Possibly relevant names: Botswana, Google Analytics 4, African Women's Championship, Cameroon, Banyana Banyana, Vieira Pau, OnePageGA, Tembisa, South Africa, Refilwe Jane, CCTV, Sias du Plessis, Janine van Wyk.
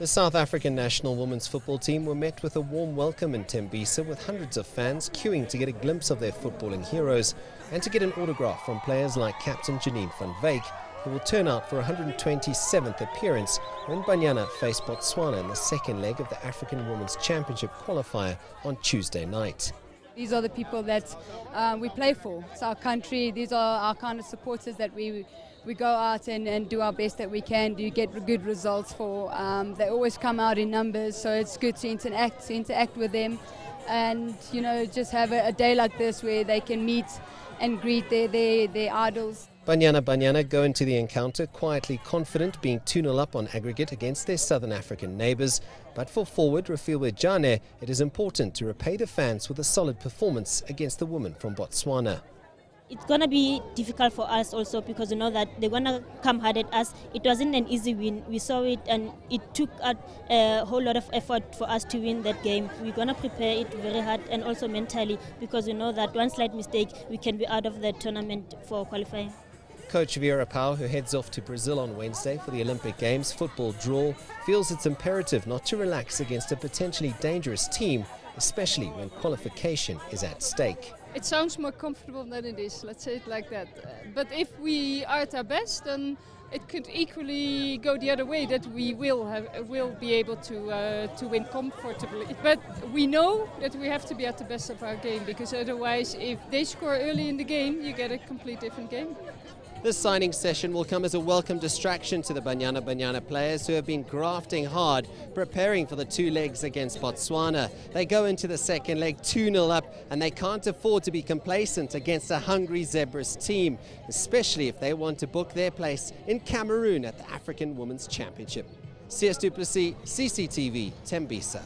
The South African national women's football team were met with a warm welcome in Tembisa, with hundreds of fans queuing to get a glimpse of their footballing heroes and to get an autograph from players like captain Janine van Wyk, who will turn out for 127th appearance when Banyana face Botswana in the second leg of the African Women's Championship qualifier on Tuesday night. These are the people that we play for. It's our country. These are our kind of supporters that we go out and do our best that we can do, get good results for. They always come out in numbers, so it's good to interact with them, and you know, just have a day like this where they can meet and greet their idols. Banyana Banyana go into the encounter quietly confident, being 2-0 up on aggregate against their Southern African neighbours. But for forward Refilwe Jane, it is important to repay the fans with a solid performance against the woman from Botswana. It's going to be difficult for us also, because you know that they're going to come hard at us. It wasn't an easy win. We saw it, and it took a whole lot of effort for us to win that game. We're going to prepare it very hard, and also mentally, because we know that one slight mistake, we can be out of the tournament for qualifying. Coach Vieira Pau, who heads off to Brazil on Wednesday for the Olympic Games football draw, feels it's imperative not to relax against a potentially dangerous team, especially when qualification is at stake. It sounds more comfortable than it is, let's say it like that. But if we are at our best, then it could equally go the other way, that we will be able to win comfortably. But we know that we have to be at the best of our game, because otherwise, if they score early in the game, you get a complete different game. This signing session will come as a welcome distraction to the Banyana Banyana players, who have been grafting hard, preparing for the two legs against Botswana. They go into the second leg 2-0 up, and they can't afford to be complacent against a hungry Zebras team, especially if they want to book their place in Cameroon at the African Women's Championship. Sias du Plessis, CCTV, Tembisa.